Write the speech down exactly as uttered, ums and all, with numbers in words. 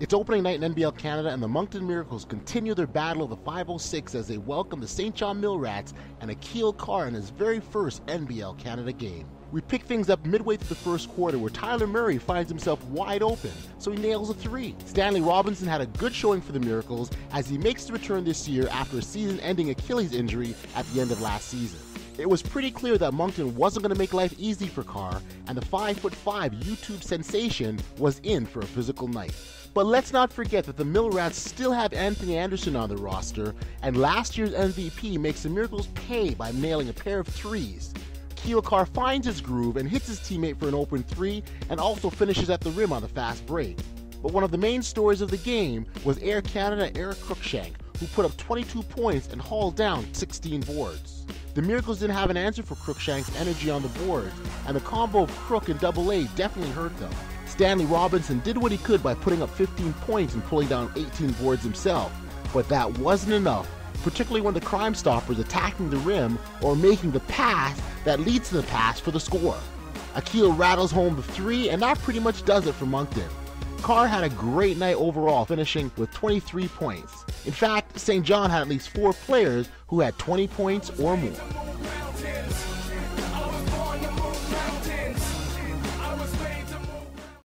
It's opening night in N B L Canada, and the Moncton Miracles continue their battle of the five oh six as they welcome the Saint John Mill Rats and Aquille Carr in his very first N B L Canada game. We pick things up midway through the first quarter where Tyler Murray finds himself wide open, so he nails a three. Stanley Robinson had a good showing for the Miracles as he makes the return this year after a season-ending Achilles injury at the end of last season. It was pretty clear that Moncton wasn't going to make life easy for Carr, and the five foot five YouTube sensation was in for a physical night. But let's not forget that the Mill Rats still have Anthony Anderson on their roster, and last year's M V P makes the Miracles pay by nailing a pair of threes. Keokar finds his groove and hits his teammate for an open three, and also finishes at the rim on the fast break. But one of the main stories of the game was Air Canada Eric Cruikshank, who put up twenty-two points and hauled down sixteen boards. The Miracles didn't have an answer for Cruikshank's energy on the boards, and the combo of Crook and Double A definitely hurt them. Stanley Robinson did what he could by putting up fifteen points and pulling down eighteen boards himself, but that wasn't enough, particularly when the Crime Stoppers attacking the rim or making the pass that leads to the pass for the score. Aquille rattles home the three, and that pretty much does it for Moncton. Carr had a great night overall, finishing with twenty-three points. In fact, Saint John had at least four players who had twenty points or more.